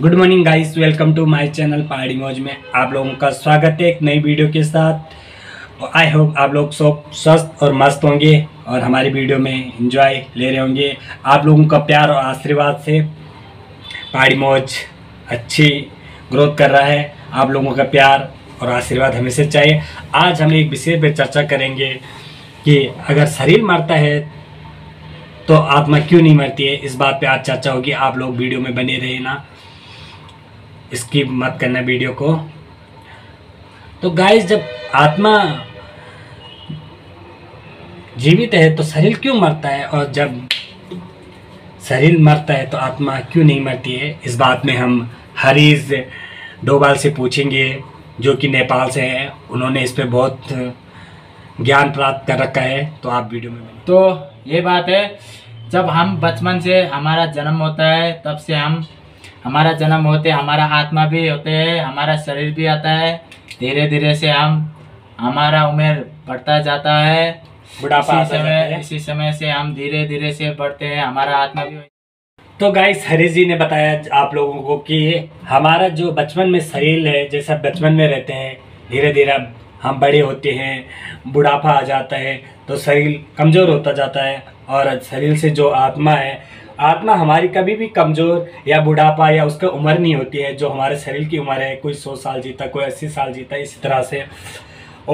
Good morning guys, welcome to my channel Pahadi Mauj में आप लोगों का स्वागत है एक नई वीडियो के साथ। आई होप आप लोग सब स्वस्थ और मस्त होंगे और हमारी वीडियो में एंजॉय ले रहे होंगे। आप लोगों का प्यार और आशीर्वाद से पहाड़ी मौज अच्छी ग्रोथ कर रहा है। आप लोगों का प्यार और आशीर्वाद हमेशा चाहिए। आज हम एक विषय पर चर्चा करेंगे कि अगर शरीर मरता है तो आत्मा क्यों नहीं मरती है। इस बात पे आज चर्चा होगी। आप लोग वीडियो में बने रहे ना, स्किप मत करना वीडियो को। तो गाइस, जब आत्मा जीवित है तो शरीर क्यों मरता है और जब शरीर मरता है तो आत्मा क्यों नहीं मरती है, इस बात में हम हरीश डोभाल से पूछेंगे जो कि नेपाल से हैं। उन्होंने इस पे बहुत ज्ञान प्राप्त कर रखा है। तो आप वीडियो में। तो ये बात है, जब हम बचपन से हमारा जन्म होता है तब से हम हमारा जन्म होते, हमारा आत्मा भी होते हैं, हमारा शरीर भी आता है। धीरे धीरे से हम हमारा उम्र बढ़ता जाता है, बुढ़ापा आता है। इसी समय से हम धीरे धीरे से बढ़ते हैं, हमारा आत्मा भी। तो गाइस, हरीश जी ने बताया आप लोगों को कि हमारा जो बचपन में शरीर है, जैसा बचपन में रहते हैं, धीरे धीरे हम बड़े होते हैं, बुढ़ापा आ जाता है तो शरीर कमज़ोर होता जाता है। और शरीर से जो आत्मा है, आत्मा हमारी कभी भी कमज़ोर या बुढ़ापा या उसका उम्र नहीं होती है। जो हमारे शरीर की उम्र है, कोई 100 साल जीता, कोई 80 साल जीता, इसी तरह से।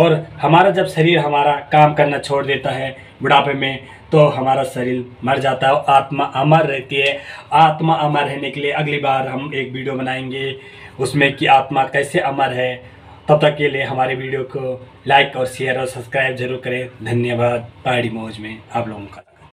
और हमारा जब शरीर हमारा काम करना छोड़ देता है बुढ़ापे में तो हमारा शरीर मर जाता है, आत्मा अमर रहती है। आत्मा अमर रहने के लिए अगली बार हम एक वीडियो बनाएंगे उसमें कि आत्मा कैसे अमर है। तब तक के लिए हमारे वीडियो को लाइक और शेयर और सब्सक्राइब जरूर करें। धन्यवाद। पहाड़ी मौज में आप लोगों का।